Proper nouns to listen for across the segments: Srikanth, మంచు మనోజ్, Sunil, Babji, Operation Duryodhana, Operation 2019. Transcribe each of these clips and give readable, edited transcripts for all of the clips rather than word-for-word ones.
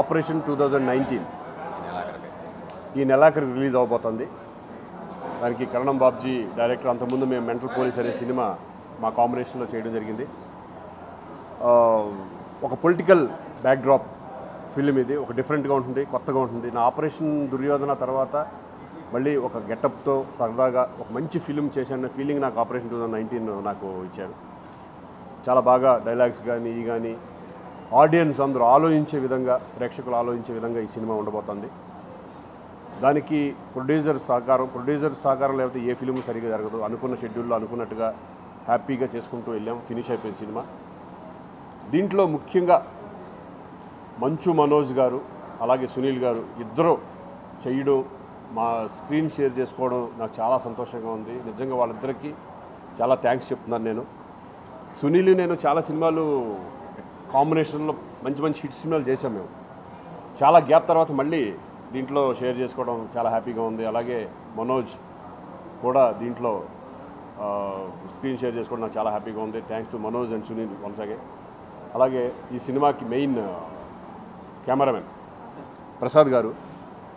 Operation 2019. This Nelakar release avvothundi. Daniki Karanam Babji director antamundu me Mental Police ane cinema ma combination lo cheyadam jarigindi. Oka political backdrop film idi, oka different ga untundi, kottaga untundi. Na Operation Duryodhana tarvata malli oka getup tho sardaga oka manchi film chesanna feeling naaku Operation 2019 naaku icharu. Chala baga dialogues gaani ee gaani audience andaru aaloyinche vidhanga prekshakulu aaloyinche vidhanga ee cinema undabotundi. దానికి producer సహకారం లేకపోతే a film సరిగా జరగదు. అనుకున్న షెడ్యూల్లో అనుకున్నట్టుగా హ్యాపీగా చేసుకుంటూ వెళ్ళాం. ఫినిష్ అయిపోయిన సినిమా. దీంట్లో ముఖ్యంగా మంచు మనోజ్ గారు అలాగే సునీల్ గారు ఇద్దరు చేయడం, మా స్క్రీన్ షేర్ చేసుకోవడం నాకు చాలా సంతోషంగా ఉంది. నిజంగా వాళ్ళిద్దరికీ చాలా థ్యాంక్స్ చెప్తున్నాను. నేను సునీల్ నేను చాలా సినిమాలు కాంబినేషన్లో మంచి హిట్ సినిమాలు చేశాం. మేము చాలా గ్యాప్ తర్వాత మళ్ళీ దీంట్లో షేర్ చేసుకోవడం చాలా హ్యాపీగా ఉంది. అలాగే మనోజ్ కూడా దీంట్లో స్క్రీన్ షేర్ చేసుకోవడం నాకు చాలా హ్యాపీగా ఉంది. Thanks to Manoj and Sunil once again. అలాగే ఈ సినిమాకి మెయిన్ కెమెరామెన్ ప్రసాద్ గారు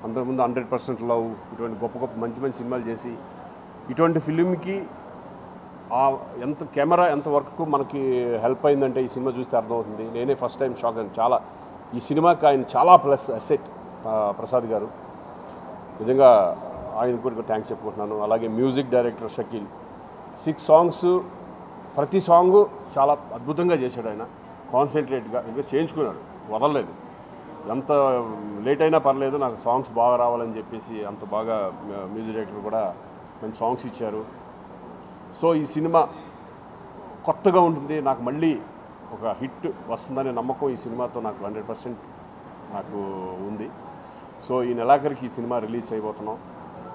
అంతకుముందు 100% లవ్ ఇటువంటి గొప్ప గొప్ప మంచి మంచి సినిమాలు చేసి ఇటువంటి ఫిలింకి ఎంత కెమెరా ఎంత వర్క్కు మనకి హెల్ప్ అయిందంటే ఈ సినిమా చూస్తే అర్థమవుతుంది. నేనే ఫస్ట్ టైం షాక్ అయ్యాను. చాలా ఈ సినిమాకి ఆయన చాలా ప్లస్ అసెట్ ప్రసాద్ గారు. నిజంగా ఆయన కూడా థ్యాంక్స్ చెప్పుకుంటున్నాను. అలాగే మ్యూజిక్ డైరెక్టర్ షకీల్ 6 సాంగ్స్ ప్రతి సాంగు చాలా అద్భుతంగా చేశాడు. ఆయన కాన్సన్ట్రేట్గా ఇంకా చేయించుకున్నాడు, వదలలేదు. ఎంత లేట్ అయినా పర్లేదు నాకు సాంగ్స్ బాగా రావాలని చెప్పేసి అంత బాగా మ్యూజిక్ డైరెక్టర్ కూడా మంచి సాంగ్స్ ఇచ్చారు. సో ఈ సినిమా కొత్తగా ఉంటుంది. నాకు మళ్ళీ ఒక హిట్ వస్తుందనే నమ్మకం ఈ సినిమాతో నాకు 100% నాకు ఉంది. సో ఈ నెలాఖరికి ఈ సినిమా రిలీజ్ చేయబోతున్నాం.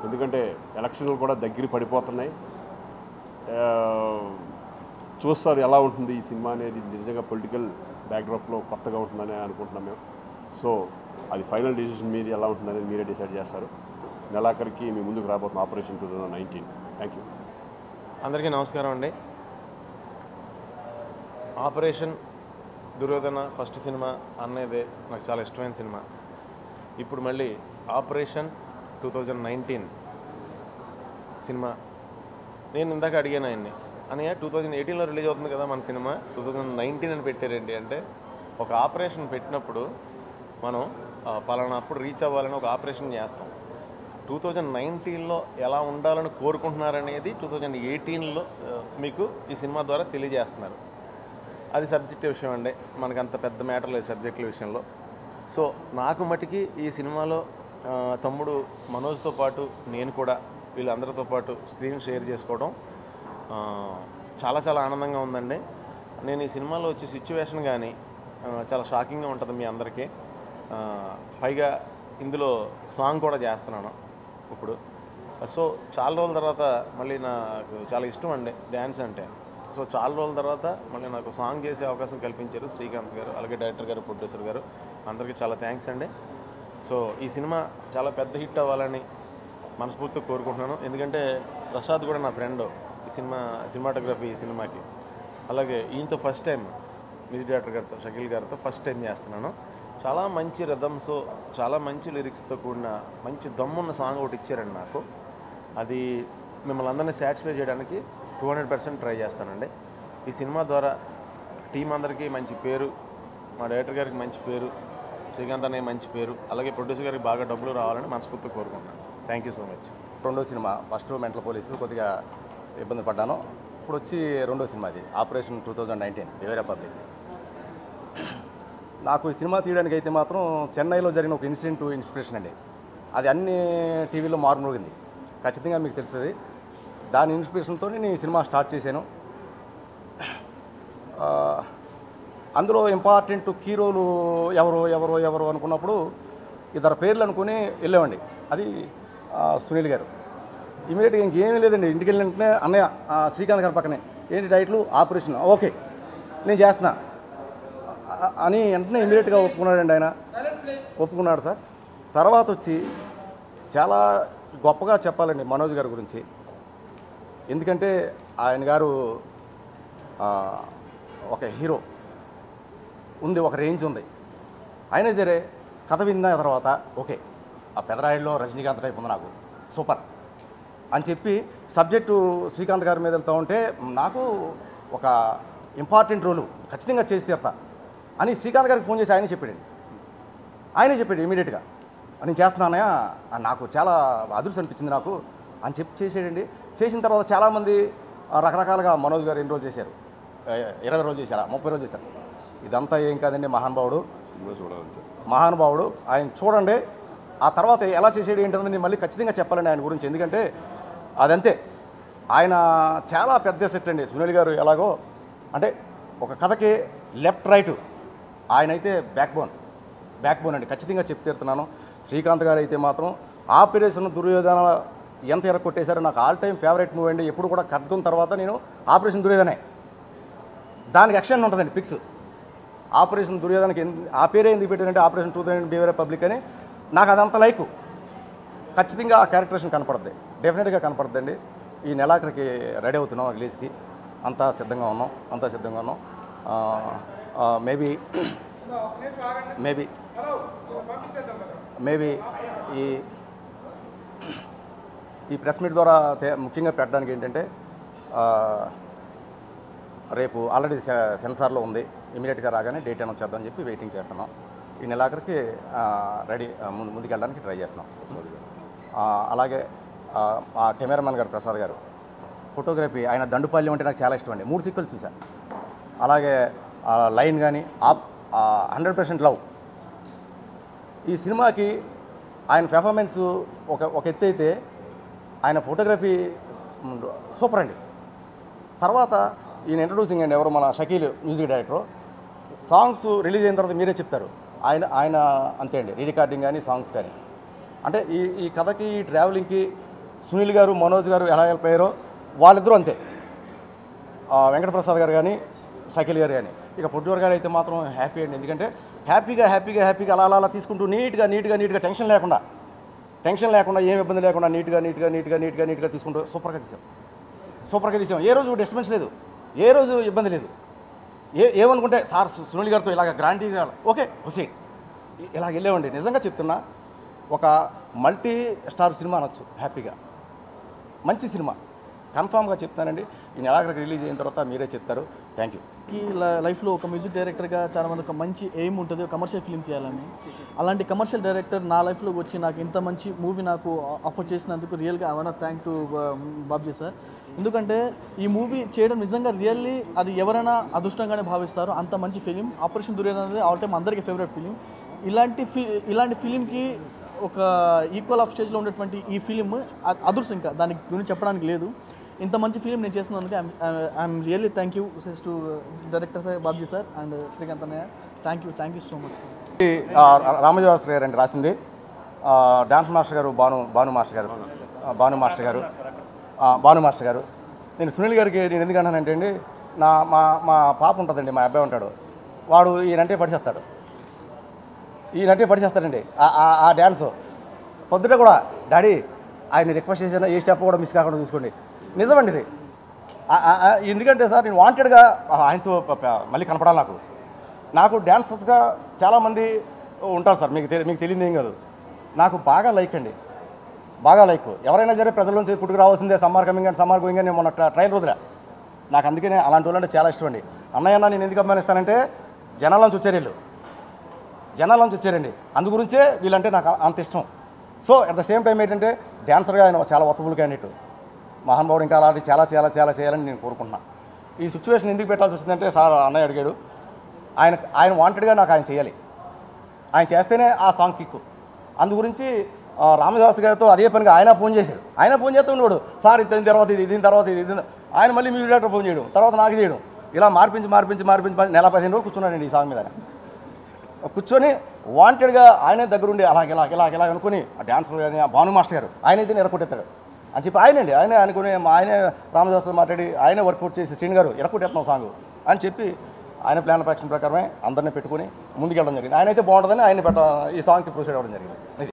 ఎందుకంటే ఎలక్షన్లు కూడా దగ్గర పడిపోతున్నాయి. చూస్తారు ఎలా ఉంటుంది ఈ సినిమా అనేది. నిజంగా పొలిటికల్ బ్యాక్డ్రాప్లో కొత్తగా ఉంటుందని అనుకుంటున్నాం మేము. సో అది ఫైనల్ డిసిషన్ మీరు ఎలా ఉంటుందనేది మీరే డిసైడ్ చేస్తారు. నెలాఖరికి మీ ముందుకు రాబోతున్న ఆపరేషన్ 2019. Thank you. అందరికీ నమస్కారం అండి. ఆపరేషన్ దుర్యోధన ఫస్ట్ సినిమా అన్నదే నాకు చాలా ఇష్టమైన సినిమా. ఇప్పుడు మళ్ళీ ఆపరేషన్ 2019 సినిమా. నేను ఇందాక అడిగాను ఆయన్ని, అనయ్య 2018లో రిలీజ్ అవుతుంది కదా మన సినిమా, 2019 అని పెట్టారేంటి అంటే, ఒక ఆపరేషన్ పెట్టినప్పుడు మనం పలానాప్పుడు రీచ్ అవ్వాలని ఒక ఆపరేషన్ చేస్తాం. 2019లో ఎలా ఉండాలని కోరుకుంటున్నారనేది 2018లో మీకు ఈ సినిమా ద్వారా తెలియజేస్తున్నారు. అది సబ్జెక్ట్ విషయం అండి, మనకు అంత పెద్ద మ్యాటర్ లేదు సబ్జెక్టుల విషయంలో. సో నాకు మటుకి ఈ సినిమాలో తమ్ముడు మనోజ్తో పాటు నేను కూడా వీళ్ళందరితో పాటు స్క్రీన్ షేర్ చేసుకోవడం చాలా చాలా ఆనందంగా ఉందండి. నేను ఈ సినిమాలో వచ్చే సిచ్యువేషన్ కానీ చాలా షాకింగ్గా ఉంటుంది మీ అందరికీ. పైగా ఇందులో సాంగ్ కూడా చేస్తున్నాను ఇప్పుడు. సో చాలా రోజుల తర్వాత మళ్ళీ నాకు చాలా ఇష్టం అండి డ్యాన్స్ అంటే. సో చాలా రోజుల తర్వాత మళ్ళీ నాకు సాంగ్ చేసే అవకాశం కల్పించారు శ్రీకాంత్ గారు, అలాగే డైరెక్టర్ గారు, ప్రొడ్యూసర్ గారు, అందరికీ చాలా థ్యాంక్స్ అండి. సో ఈ సినిమా చాలా పెద్ద హిట్ అవ్వాలని మనస్ఫూర్తిగా కోరుకుంటున్నాను. ఎందుకంటే ప్రసాద్ కూడా నా ఫ్రెండ్. ఈ సినిమాటోగ్రఫీ ఈ సినిమాకి, అలాగే ఈయనతో ఫస్ట్ టైం మ్యూజిక్ డైరెక్టర్ గారితో షకీల్ గారితో ఫస్ట్ టైం చేస్తున్నాను. చాలా మంచి రిథమ్స్, చాలా మంచి లిరిక్స్తో కూడిన మంచి దమ్మున్న సాంగ్ ఒకటి ఇచ్చారండి నాకు. అది మిమ్మల్ని అందరినీ సాటిస్ఫై చేయడానికి 200% ట్రై చేస్తానండి. ఈ సినిమా ద్వారా టీం అందరికీ మంచి పేరు, మా డైరెక్టర్ గారికి మంచి పేరు, శ్రీకాంత్ అనే మంచి పేరు, అలాగే ప్రొడ్యూసర్ గారికి బాగా డబ్బులు రావాలని మనస్ఫూర్తిగా కోరుకుంటున్నాను. Thank you so much. రెండో సినిమా, ఫస్ట్ మెంటల్ పోలీసు కొద్దిగా ఇబ్బంది పడ్డాను, ఇప్పుడు వచ్చి రెండో సినిమా అది ఆపరేషన్ 2019 వివేరా పబ్లిక్. నాకు ఈ సినిమా తీయడానికి అయితే మాత్రం చెన్నైలో జరిగిన ఒక ఇన్సిడెంట్ ఇన్స్పిరేషన్ అండి. అది అన్ని టీవీలో మారుమోగింది, ఖచ్చితంగా మీకు తెలుస్తుంది. దాని ఇన్స్పిరేషన్తో నేను ఈ సినిమా స్టార్ట్ చేశాను. అందులో ఇంపార్టెంట్ హీరోలు ఎవరు అనుకున్నప్పుడు ఇద్దరు పేర్లు అనుకుని వెళ్ళామండి. అది సునీల్ గారు ఇమీడియట్గా ఇంకేమీ లేదండి, ఇంటికి వెళ్ళిన వెంటనే అన్నయ్య శ్రీకాంత్ గారి పక్కనే ఏంటి డైట్లు ఆపరేషన్, ఓకే నేను చేస్తున్నా అని వెంటనే ఇమీడియట్గా ఒప్పుకున్నాడండి. ఆయన ఒప్పుకున్నాడు సార్. తర్వాత వచ్చి చాలా గొప్పగా చెప్పాలండి మనోజ్ గారి గురించి. ఎందుకంటే ఆయన గారు ఒక హీరో ఉంది, ఒక రేంజ్ ఉంది. అయినా సరే కథ విన్న తర్వాత ఓకే ఆ పెదరాయిలో రజనీకాంత్ టైప్ ఉంది నాకు సూపర్ అని చెప్పి సబ్జెక్టు శ్రీకాంత్ గారి మీద వెళ్తూ ఉంటే నాకు ఒక ఇంపార్టెంట్ రోలు ఖచ్చితంగా చేసి తీరుతా అని శ్రీకాంత్ గారికి ఫోన్ చేసి ఆయనే చెప్పాడండి. ఆయనే చెప్పాడు ఇమీడియట్గా నేను చేస్తున్నానయా నాకు చాలా అదృష్టం అనిపించింది నాకు అని చెప్పి చేసాడండి. చేసిన తర్వాత చాలామంది రకరకాలుగా మనోజ్ గారు ఎన్ని రోజులు చేశారు, 20 రోజులు చేశారా, 30 రోజులు చేశారు, ఇదంతా ఏం కాదండి మహానుభావుడు మహానుభావుడు ఆయన చూడండి. ఆ తర్వాత ఎలా చేసేది ఏంటంటే నేను మళ్ళీ ఖచ్చితంగా చెప్పాలండి ఆయన గురించి, ఎందుకంటే అదంతే ఆయన చాలా పెద్ద సెట్ అండి. సునీల్ గారు ఎలాగో అంటే ఒక కథకి లెఫ్ట్ రైట్ ఆయన అయితే బ్యాక్ బోన్ అండి, ఖచ్చితంగా చెప్తీరుతున్నాను. శ్రీకాంత్ గారు అయితే మాత్రం ఆపరేషన్ దుర్యోధన ఎంత ఎరగొట్టేశారో నాకు ఆల్ టైమ్ ఫేవరెట్ మూవీ అండి. ఎప్పుడు కూడా ఖడ్గం తర్వాత నేను ఆపరేషన్ దుర్యోధనే, దానికి ఎక్షన్ ఉంటుందండి ఫిక్స్. ఆపరేషన్ దుర్యోధనకి ఆ పేరే ఎందుకు పెట్టారంటే ఆపరేషన్ 2019 బీవర్ పబ్లిక్ అని, నాకు అదంత లైకు. ఖచ్చితంగా ఆ క్యారెక్టరేషన్ కనపడుద్ది, డెఫినెట్గా కనపడుద్దండి. ఈ నెలాఖరికి రెడీ అవుతున్నాం రిలీజ్కి, అంతా సిద్ధంగా ఉన్నాం. మేబీ ఈ ప్రెస్ మీట్ ద్వారా ముఖ్యంగా పెట్టడానికి ఏంటంటే రేపు ఆల్రెడీ సెన్సార్లో ఉంది, ఇమీడియట్గా రాగానే డేట్ అనౌన్స్ చేద్దామని చెప్పి వెయిటింగ్ చేస్తున్నాం. ఈ నెలాఖరికి రెడీ ముందుకెళ్ళడానికి ట్రై చేస్తున్నాం. అలాగే ఆ కెమెరామెన్ గారు ప్రసాద్ గారు ఫోటోగ్రఫీ, ఆయన దండుపాల్యం అంటే నాకు చాలా ఇష్టం అండి. 3 సీక్వెల్స్ చూశాను. అలాగే లైన్ కానీ 100% లవ్. ఈ సినిమాకి ఆయన పెర్ఫార్మెన్స్ ఒక ఎత్తు అయితే ఆయన ఫోటోగ్రఫీ సూపర్ అండి. తర్వాత ఈయన ఇంట్రడ్యూసింగ్ అండి, ఎవరు మన Shakeel music director. Songs release అయిన తర్వాత మీరే చెప్తారు ఆయన అంతే అండి, రీరికార్డింగ్ కానీ సాంగ్స్ కానీ. అంటే ఈ కథకి ఈ ట్రావెలింగ్కి సునీల్ గారు మనోజ్ గారు ఎలా హెల్ప్ అయ్యారో వాళ్ళిద్దరూ అంతే, వెంకటప్రసాద్ గారు కానీ షకీల్ గారు కానీ. ఇక పొట్టూరు గారు అయితే మాత్రం హ్యాపీ అండి, ఎందుకంటే హ్యాపీగా అలా తీసుకుంటూ నీట్గా టెన్షన్ లేకుండా ఏమి ఇబ్బంది లేకుండా నీట్గా తీసుకుంటూ సూపర్గా తీసాం. ఏ రోజు డిస్టర్బెన్స్ లేదు, ఏ రోజు ఇబ్బంది లేదు. ఏమనుకుంటే సార్ సునీల్ గారితో ఇలాగ గ్రాంటీగా ఓకే హుసేన్ ఇలాగ వెళ్ళేవండి. నిజంగా చెప్తున్నా, ఒక మల్టీ స్టార్ సినిమా అనొచ్చు హ్యాపీగా, మంచి సినిమా కన్ఫామ్గా చెప్తానండి. ఈ నెలాఖరి రిలీజ్ అయిన తర్వాత మీరే చెప్తారు. Thank you. ఈ లైఫ్లో ఒక మ్యూజిక్ డైరెక్టర్గా చాలామంది ఒక మంచి ఎయిమ్ ఉంటుంది, ఒక కమర్షియల్ ఫిల్మ్ తీయాలని. అలాంటి కమర్షియల్ డైరెక్టర్ నా లైఫ్లో వచ్చి నాకు ఇంత మంచి మూవీ నాకు ఆఫర్ చేసినందుకు రియల్గా I want thank to Babji sir. ఎందుకంటే ఈ మూవీ చేయడం నిజంగా రియల్లీ అది ఎవరైనా అదృష్టంగానే భావిస్తారు, అంత మంచి ఫిలిం. ఆపరేషన్ దుర్యోధన అనేది ఆల్ టైమ్ అందరికీ ఫేవరెట్ ఫిలిం. ఇలాంటి ఫిలింకి ఒక ఈక్వల్ ఆఫ్ స్టేజ్లో ఉన్నటువంటి ఈ ఫిలిం అదృష్టం, ఇంకా దాని గురించి చెప్పడానికి లేదు. ఇంత మంచి ఫిలిం నేను చేసినందుకు I'm really thank you to director sir Babji sir and Srikanth అన్నయ్య. Thank you so much. రామజోస్ గారు అండి రాసింది, డాన్స్ మాస్టర్ గారు భాను మాస్టర్ గారు. నేను సునీల్ గారికి నేను ఎందుకంటానంటే అండి, మా పాప ఉంటుందండి, మా అబ్బాయి ఉంటాడు, వాడు ఈయనంటే పడిచేస్తాడండి. ఆ డ్యాన్స్ పొద్దుట కూడా డాడీ ఆయన రిక్వెస్ట్ చేసిన ఏ స్టెప్ కూడా మిస్ కాకుండా చూసుకోండి. నిజమండి ఇది, ఎందుకంటే సార్ నేను వాంటెడ్గా ఆయనతో మళ్ళీ కనపడాలి. నాకు డ్యాన్సర్స్గా చాలామంది ఉంటారు సార్, మీకు తెలియదు ఏం కాదు. నాకు బాగా లైక్ ఎవరైనా సరే ప్రజల్లోంచి పుట్టుకు రావాల్సిందే. Summer coming and summer going అని మొన్న ట్రైల్ రోజులే నాకు, అందుకనే అలాంటి వాళ్ళు అంటే చాలా ఇష్టం అండి. అన్నయ్య నేను ఎందుకు అభిమానిస్తానంటే జనాల నుంచి వచ్చారండి, అందు గురించే వీళ్ళంటే నాకు అంత ఇష్టం. So at the same time ఏంటంటే డ్యాన్సర్గా ఆయన చాలా వర్తబుల్ క్యాండిడేట్, మహానుభావుడు. ఇంకా అలాంటి చాలా చేయాలని నేను కోరుకుంటున్నాను. ఈ సిచ్యువేషన్ ఎందుకు పెట్టాల్సి వచ్చిందంటే సార్ అన్నయ్య అడిగాడు, ఆయన వాంటెడ్గా నాకు ఆయన చేయాలి, ఆయన చేస్తేనే ఆ సాంగ్ కిక్కు. అందు గురించి రామదాస్ గారితో అదే పనిగా ఆయన ఫోన్ చేస్తూ ఉండేవాడు, సార్ దీని తర్వాత ఇది. ఆయన మళ్ళీ మ్యూజిక్ డైరెక్టర్ ఫోన్ చేయడం, తర్వాత నాకు చేయడం, ఇలా మార్పించి 15 రోజులు కూర్చున్నాడండి ఈ సాంగ్ మీద. కూర్చొని వాంటెడ్గా ఆయనే దగ్గరుండి అలాగ అనుకుని ఆ డ్యాన్సర్ కానీ ఆ భాను మాస్టర్ గారు ఆయనైతే ఎరకొట్టేస్తాడు అని చెప్పి ఆయనే రామదాస్తో మాట్లాడి ఆయనే వర్కౌట్ చేసి శ్రీని గారు ఎరకొట్టేస్తున్నాం సాంగ్ అని చెప్పి ఆయన ప్లాన్ ప్రకారమే అందరినీ పెట్టుకుని ముందుకెళ్ళడం జరిగింది. ఆయనైతే బాగుంటుందని ఆయన ఈ సాంగ్కి ప్రొసీడ్ అవ్వడం జరిగింది.